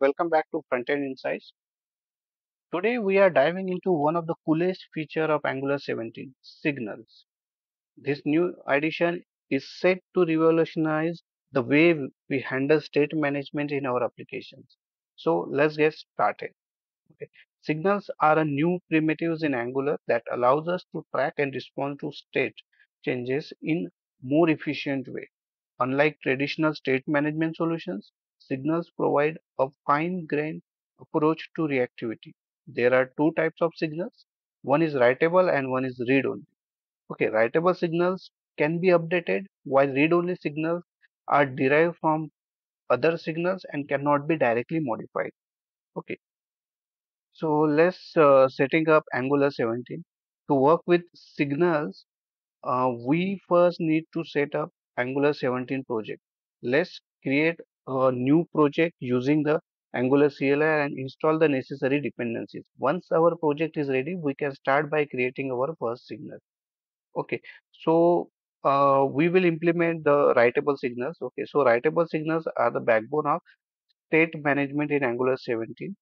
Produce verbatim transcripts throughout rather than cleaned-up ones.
Welcome back to Frontend Insights. Today we are diving into one of the coolest features of Angular seventeen, Signals. This new addition is set to revolutionize the way we handle state management in our applications. So let's get started. Okay. Signals are a new primitives in Angular that allows us to track and respond to state changes in a more efficient way. Unlike traditional state management solutions, Signals provide a fine-grained approach to reactivity. There are two types of signals. One is writable and one is read-only. Okay, writable signals can be updated, while read-only signals are derived from other signals and cannot be directly modified. Okay, so let's uh, setting up Angular seventeen. To work with signals, uh, we first need to set up Angular seventeen project. Let's create a new project using the Angular C L I and install the necessary dependencies. Once our project is ready, we can start by creating our first signal. Okay, so uh, we will implement the writable signals. Okay, so writable signals are the backbone of state management in Angular seventeen.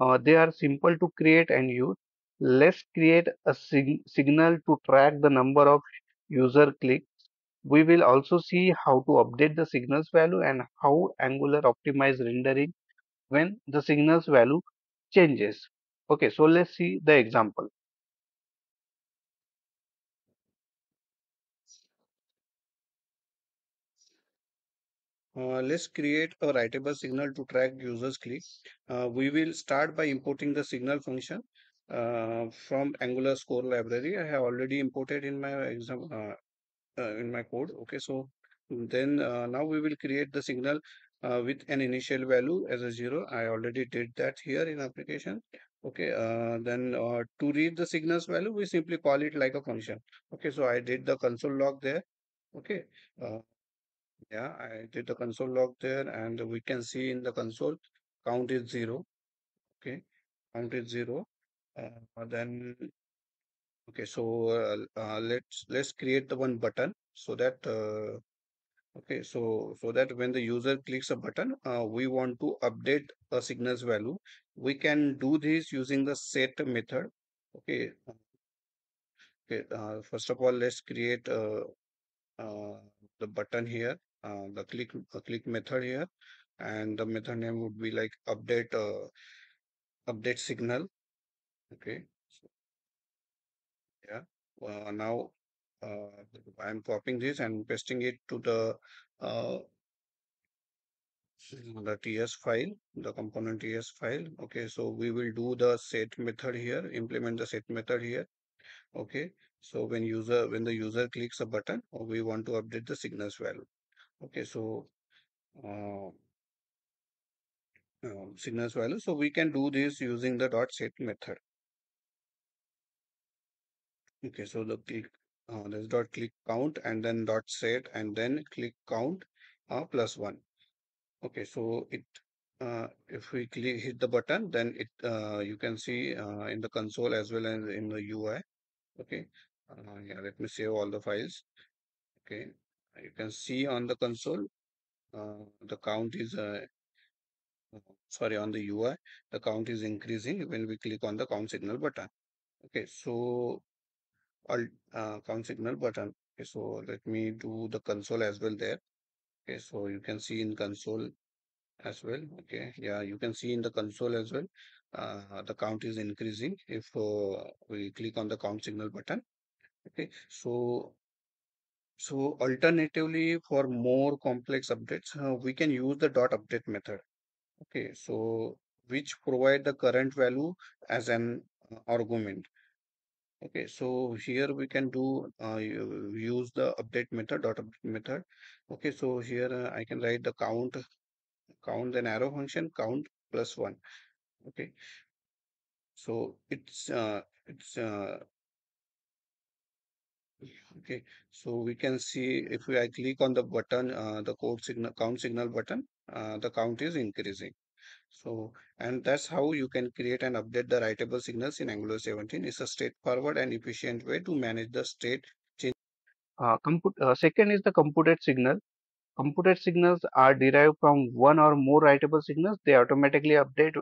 Uh, they are simple to create and use. Let's create a sig signal to track the number of user clicks. We will also see how to update the signals value and how Angular optimizes rendering when the signals value changes. Okay, so let's see the example. Uh, let's create a writable signal to track users' clicks. Uh, we will start by importing the signal function uh, from Angular's core library. I have already imported in my exam. Uh, Uh, in my code. Okay, so then uh, now we will create the signal uh, with an initial value as a zero. I already did that here in application. Okay, uh, then uh, to read the signals value, we simply call it like a function. Okay, so I did the console log there. Okay, uh, yeah, I did the console log there, and we can see in the console count is zero. Okay, count is zero. Uh, then Okay, so uh, uh, let's let's create the one button so that uh, okay, so so that when the user clicks a button, uh, we want to update a signals value. We can do this using the set method. Okay, okay. Uh, first of all, let's create uh, uh, the button here, uh, the click uh, click method here, and the method name would be like update uh, update signal. Okay. Yeah. Uh, now uh, I am copying this and pasting it to the uh, the T S file, the component T S file. Okay. So we will do the set method here. Implement the set method here. Okay. So when user when the user clicks a button, we want to update the signals value. Okay. So uh, uh, signals value. So we can do this using the dot set method. Okay, so the click uh, there's dot click count and then dot set and then click count uh, plus one. Okay, so it uh, if we click hit the button, then it uh, you can see uh, in the console as well as in the U I. Okay, uh, yeah, let me save all the files. Okay, you can see on the console uh, the count is uh, sorry on the U I the count is increasing when we click on the count signal button. Okay, so Uh, count signal button. Okay, so let me do the console as well there. Okay, so you can see in console as well. Okay, yeah, you can see in the console as well. Uh, the count is increasing if uh, we click on the count signal button. Okay, so so alternatively for more complex updates, uh, we can use the dot update method. Okay, so which provide the current value as an argument. Okay, so here we can do uh, use the update method dot update method. Okay, so here uh, I can write the count count then arrow function count plus one. Okay, so it's uh, it's uh, okay. So we can see if we I click on the button, uh, the code signal count signal button, uh, the count is increasing. So, and that's how you can create and update the writable signals in Angular seventeen. It's a straightforward and efficient way to manage the state change. Uh, uh, second is the computed signal. computed signals are derived from one or more writable signals, they automatically update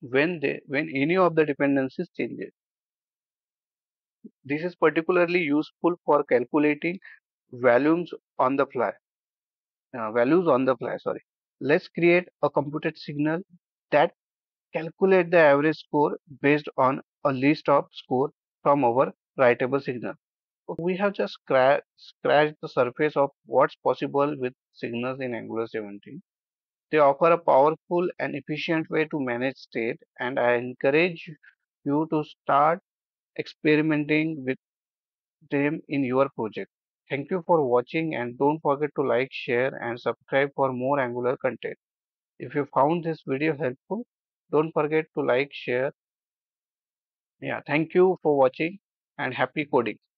when they when any of the dependencies changes. This is particularly useful for calculating values on the fly. Uh, values on the fly. Sorry. Let's create a computed signal that calculates the average score based on a list of score from our writable signal. We have just scratch, scratched the surface of what's possible with signals in Angular seventeen. They offer a powerful and efficient way to manage state, and I encourage you to start experimenting with them in your project. Thank you for watching, and don't forget to like, share and subscribe for more Angular content. If you found this video helpful, don't forget to like, share. Yeah, thank you for watching and happy coding.